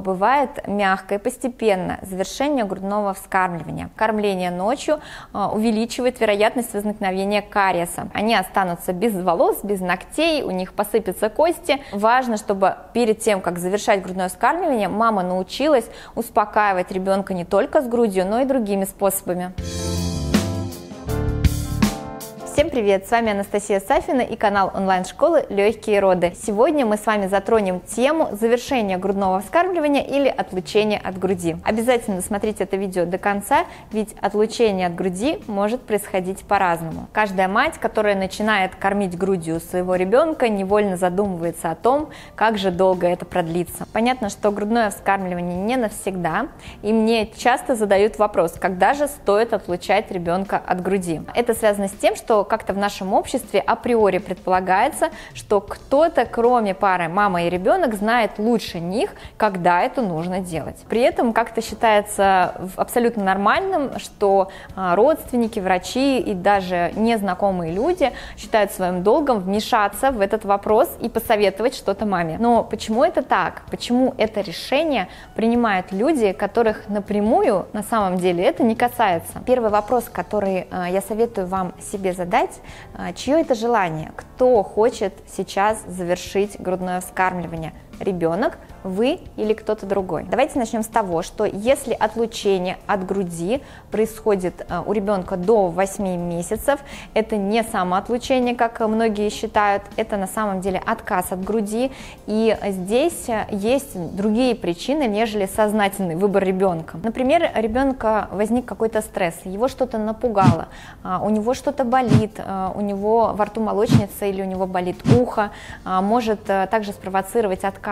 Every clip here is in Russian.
Бывает мягкое, постепенно завершение грудного вскармливания. Кормление ночью увеличивает вероятность возникновения кариеса. Они останутся без волос, без ногтей, у них посыпятся кости. Важно, чтобы перед тем, как завершать грудное вскармливание, мама научилась успокаивать ребенка не только с грудью, но и другими способами. Всем привет! С вами Анастасия Сафина и канал онлайн-школы «Легкие роды». Сегодня мы с вами затронем тему завершения грудного вскармливания или отлучения от груди. Обязательно смотрите это видео до конца, ведь отлучение от груди может происходить по-разному. Каждая мать, которая начинает кормить грудью своего ребенка, невольно задумывается о том, как же долго это продлится. Понятно, что грудное вскармливание не навсегда, и мне часто задают вопрос, когда же стоит отлучать ребенка от груди. Это связано с тем, что как-то в нашем обществе априори предполагается, что кто-то, кроме пары мама и ребенок, знает лучше них, когда это нужно делать. При этом как-то считается абсолютно нормальным, что родственники, врачи и даже незнакомые люди считают своим долгом вмешаться в этот вопрос и посоветовать что-то маме. Но почему это так? Почему это решение принимают люди, которых напрямую на самом деле это не касается? Первый вопрос, который я советую вам себе задать, чье это желание, кто хочет сейчас завершить грудное вскармливание, ребенок, вы или кто-то другой. Давайте начнем с того, что если отлучение от груди происходит у ребенка до 8 месяцев, это не самоотлучение, как многие считают, это на самом деле отказ от груди, и здесь есть другие причины, нежели сознательный выбор ребенка. Например, ребенка возник какой-то стресс, его что-то напугало, у него что-то болит, у него во рту молочница или у него болит ухо, может также спровоцировать отказ,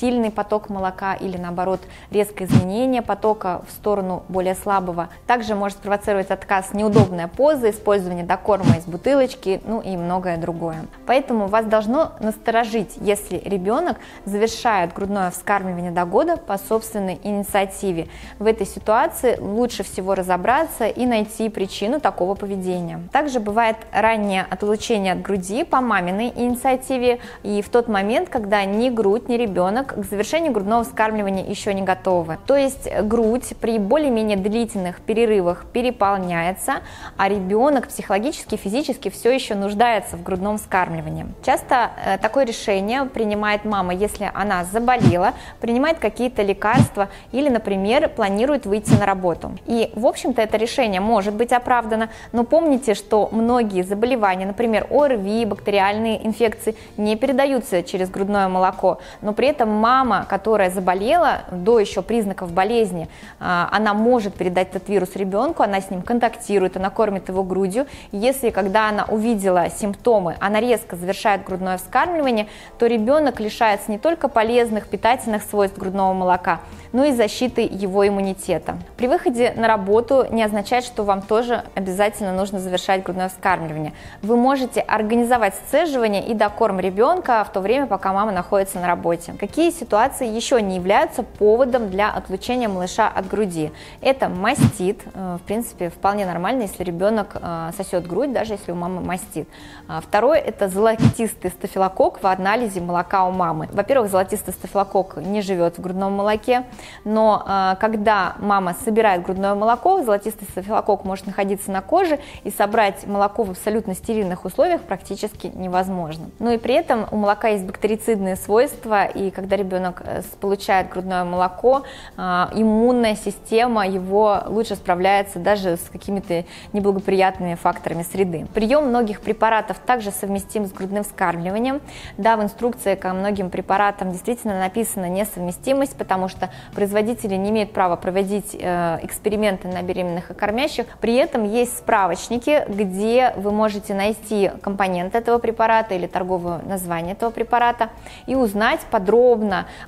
сильный поток молока или наоборот резкое изменение потока в сторону более слабого. Также может спровоцировать отказ неудобная поза, использование докорма из бутылочки, ну и многое другое. Поэтому вас должно насторожить, если ребенок завершает грудное вскармливание до года по собственной инициативе. В этой ситуации лучше всего разобраться и найти причину такого поведения. Также бывает раннее отлучение от груди по маминой инициативе и в тот момент, когда ни грудь, ни ребенок к завершению грудного вскармливания еще не готовы. То есть грудь при более-менее длительных перерывах переполняется, а ребенок психологически, физически все еще нуждается в грудном вскармливании. Часто такое решение принимает мама, если она заболела, принимает какие-то лекарства или, например, планирует выйти на работу. И, в общем-то, это решение может быть оправдано, но помните, что многие заболевания, например, ОРВИ, бактериальные инфекции, не передаются через грудное молоко, но при этом мама, которая заболела до еще признаков болезни, она может передать этот вирус ребенку, она с ним контактирует, она кормит его грудью. Если, когда она увидела симптомы, она резко завершает грудное вскармливание, то ребенок лишается не только полезных питательных свойств грудного молока, но и защиты его иммунитета. При выходе на работу не означает, что вам тоже обязательно нужно завершать грудное вскармливание. Вы можете организовать сцеживание и докорм ребенка в то время, пока мама находится на работе. Какие ситуации еще не являются поводом для отлучения малыша от груди? Это мастит, в принципе, вполне нормально, если ребенок сосет грудь, даже если у мамы мастит. Второе, это золотистый стафилококк в анализе молока у мамы. Во-первых, золотистый стафилококк не живет в грудном молоке, но когда мама собирает грудное молоко, золотистый стафилококк может находиться на коже, и собрать молоко в абсолютно стерильных условиях практически невозможно. Ну и при этом у молока есть бактерицидные свойства, и когда ребенок получает грудное молоко, иммунная система его лучше справляется даже с какими-то неблагоприятными факторами среды. Прием многих препаратов также совместим с грудным вскармливанием. Да, в инструкции ко многим препаратам действительно написана несовместимость, потому что производители не имеют права проводить эксперименты на беременных и кормящих. При этом есть справочники, где вы можете найти компонент этого препарата или торговое название этого препарата и узнать подробно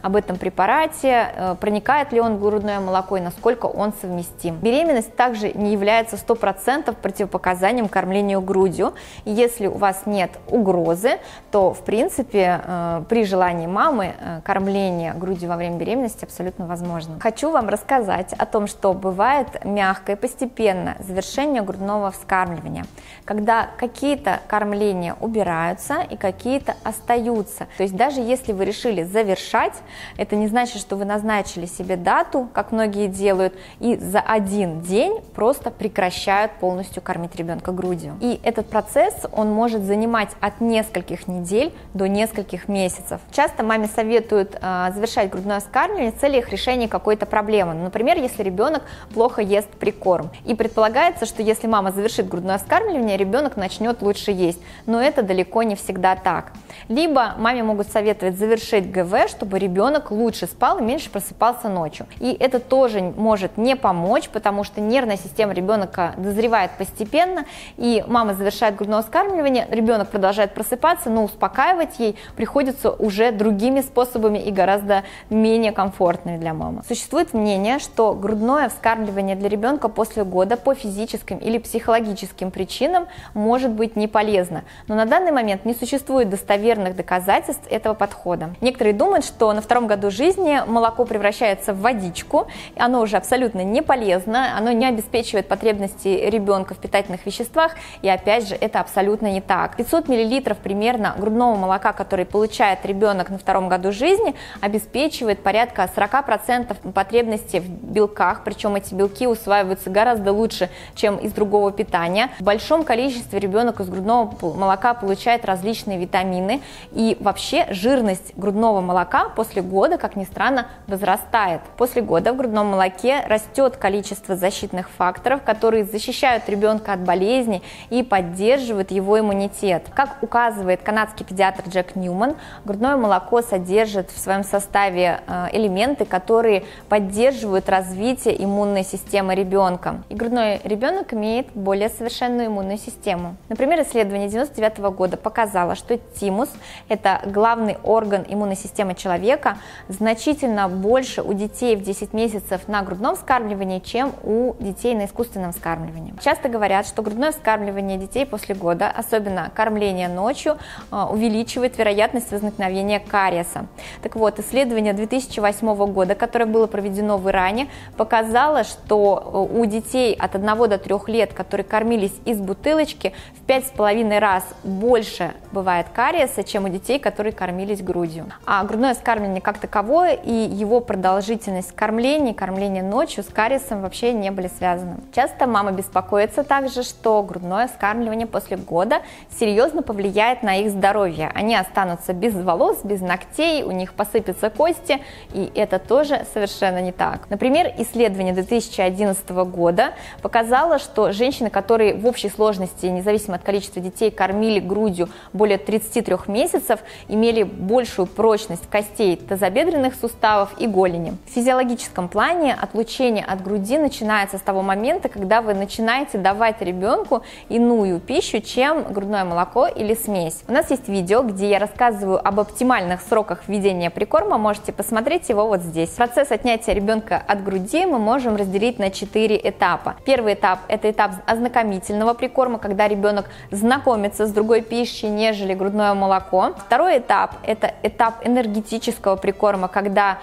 об этом препарате, проникает ли он в грудное молоко и насколько он совместим. Беременность также не является 100% противопоказанием кормлению грудью. Если у вас нет угрозы, то в принципе при желании мамы кормление грудью во время беременности абсолютно организма возможно. Хочу вам рассказать о том, что бывает мягкое и постепенное завершение грудного вскармливания, когда какие-то кормления убираются и какие-то остаются. То есть даже если вы решили завершать, это не значит, что вы назначили себе дату, как многие делают, и за один день просто прекращают полностью кормить ребенка грудью. И этот процесс, он может занимать от нескольких недель до нескольких месяцев. Часто маме советуют завершать грудное вскармливание в целях решения какой-то проблемы. Например, если ребенок плохо ест прикорм. И предполагается, что если мама завершит грудное вскармливание, ребенок начнет лучше есть. Но это далеко не всегда так. Либо маме могут советовать завершить ГВ, чтобы ребенок лучше спал и меньше просыпался ночью. И это тоже может не помочь, потому что нервная система ребенка дозревает постепенно, и мама завершает грудное вскармливание, ребенок продолжает просыпаться, но успокаивать ей приходится уже другими способами и гораздо менее комфортными для мамы. Существует мнение, что грудное вскармливание для ребенка после года по физическим или психологическим причинам может быть не полезно, но на данный момент не существует достоверных доказательств этого подхода. Некоторые думают, что на втором году жизни молоко превращается в водичку, оно уже абсолютно не полезно, оно не обеспечивает потребности ребенка в питательных веществах, и опять же это абсолютно не так. 500 мл примерно грудного молока, который получает ребенок на втором году жизни, обеспечивает порядка 40% потребности в белках, причем эти белки усваиваются гораздо лучше, чем из другого питания. В большом количестве ребенок из грудного молока получает различные витамины, и вообще жирность грудного молока после года, как ни странно, возрастает. После года в грудном молоке растет количество защитных факторов, которые защищают ребенка от болезней и поддерживают его иммунитет. Как указывает канадский педиатр Джек Ньюман, грудное молоко содержит в своем составе элементы, которые поддерживают развитие иммунной системы ребенка. И грудной ребенок имеет более совершенную иммунную систему. Например, исследование 1999 года показало, что тимус, это главный орган иммунной системы человека, значительно больше у детей в 10 месяцев на грудном вскармливании, чем у детей на искусственном вскармливании. Часто говорят, что грудное вскармливание детей после года, особенно кормление ночью, увеличивает вероятность возникновения кариеса. Так вот, исследование 2008 года, которое было проведено в Иране, показало, что у детей от 1 до 3 лет, которые кормились из бутылочки, в 5,5 раз больше бывает кариеса, чем у детей, которые кормились грудью. А грудное вскармливание как таковое и его продолжительность кормления, кормление ночью с кариесом вообще не были связаны. Часто мама беспокоится также, что грудное вскармливание после года серьезно повлияет на их здоровье. Они останутся без волос, без ногтей, у них посыпятся кости, и это тоже совершенно не так. Например, исследование 2011 года показало, что женщины, которые в общей сложности, независимо от количества детей, кормили грудью более 33 месяцев, имели большую прочность костей тазобедренных суставов и голени. В физиологическом плане отлучение от груди начинается с того момента, когда вы начинаете давать ребенку иную пищу, чем грудное молоко или смесь. У нас есть видео, где я рассказываю об оптимальных сроках введения прикорма, можете посмотреть его вот здесь. Процесс отнятия ребенка от груди мы можем разделить на 4 этапа. Первый этап – это этап ознакомительного прикорма, когда ребенок знакомится с другой пищей, нежели грудное молоко. Второй этап – это этап энергетического прикорма, когда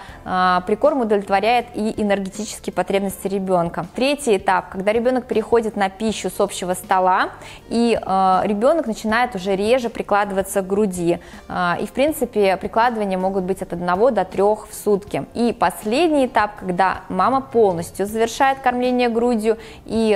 прикорм удовлетворяет и энергетические потребности ребенка. Третий этап, когда ребенок переходит на пищу с общего стола, и ребенок начинает уже реже прикладываться к груди. И в принципе прикладывания могут быть от 1 до 3 в сутки. И последний этап, когда мама полностью завершает кормление грудью, и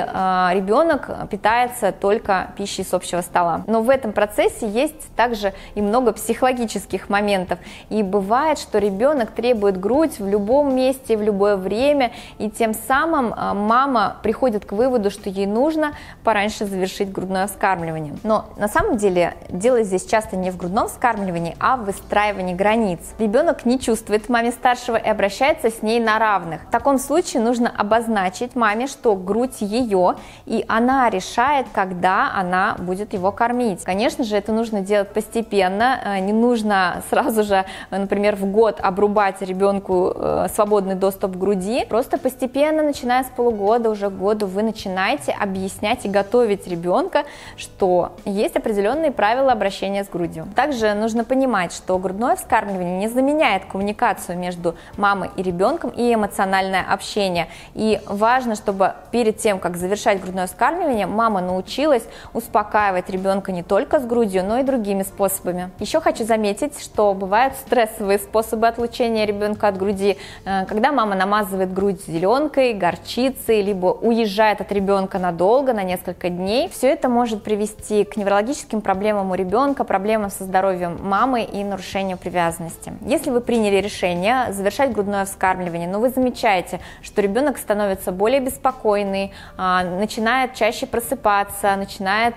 ребенок питается только пищей с общего стола. Но в этом процессе есть также и много психологических моментов. И бывает, что ребенок требует грудь в любом месте, в любое время, и тем самым мама приходит к выводу, что ей нужно пораньше завершить грудное вскармливание. Но на самом деле дело здесь часто не в грудном вскармливании, а в выстраивании границ. Ребенок не чувствует маме старшего и обращается с ней на равных. В таком случае нужно обозначить маме, что грудь ее, и она решает, когда она будет его кормить. Конечно же, это нужно делать постепенно, не нужно сразу же, например, в год обрубать ребенку свободный доступ к груди. Просто постепенно, начиная с полугода, уже к году, вы начинаете объяснять и готовить ребенка, что есть определенные правила обращения с грудью. Также нужно понимать, что грудное вскармливание не заменяет коммуникацию между мамой мамы и ребенком, и эмоциональное общение. И важно, чтобы перед тем, как завершать грудное вскармливание, мама научилась успокаивать ребенка не только с грудью, но и другими способами. Еще хочу заметить, что бывают стрессовые способы отлучения ребенка от груди, когда мама намазывает грудь зеленкой, горчицей, либо уезжает от ребенка надолго, на несколько дней. Все это может привести к неврологическим проблемам у ребенка, проблемам со здоровьем мамы и нарушению привязанности. Если вы приняли решение завершать грудное вскармливание, но вы замечаете, что ребенок становится более беспокойный, начинает чаще просыпаться, начинает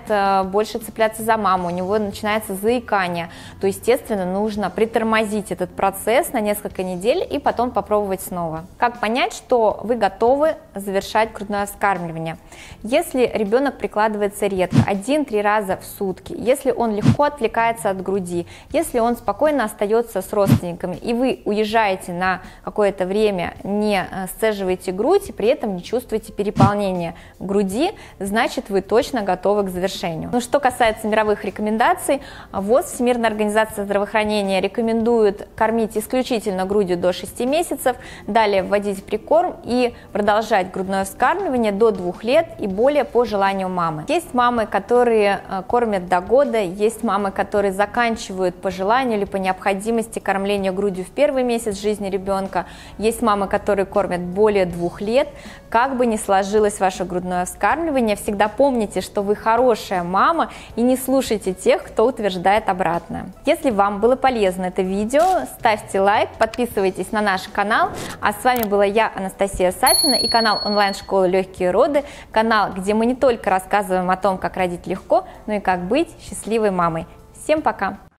больше цепляться за маму, у него начинается заикание, то, естественно, нужно притормозить этот процесс на несколько недель и потом попробовать снова. Как понять, что вы готовы завершать грудное вскармливание? Если ребенок прикладывается редко, 1-3 раза в сутки, если он легко отвлекается от груди, если он спокойно остается с родственниками, и вы уезжаете на какое-то время, не сцеживаете грудь и при этом не чувствуете переполнения груди, значит, вы точно готовы к завершению. Ну, что касается мировых рекомендаций, ВОЗ, Всемирная организация здравоохранения, рекомендует кормить исключительно грудью до 6 месяцев, далее вводить прикорм и продолжать грудное вскармливание до 2 лет и более по желанию мамы. Есть мамы, которые кормят до года, есть мамы, которые заканчивают по желанию или по необходимости кормление грудью в первый месяц жизни ребенка, есть мамы, которые кормят более 2 лет. Как бы ни сложилось ваше грудное вскармливание, всегда помните, что вы хорошая мама, и не слушайте тех, кто утверждает обратное. Если вам было полезно это видео, ставьте лайк, подписывайтесь на наш канал. А с вами была я, Анастасия Сафина, и канал онлайн-школы «Легкие роды», канал, где мы не только рассказываем о том, как родить легко, но и как быть счастливой мамой. Всем пока!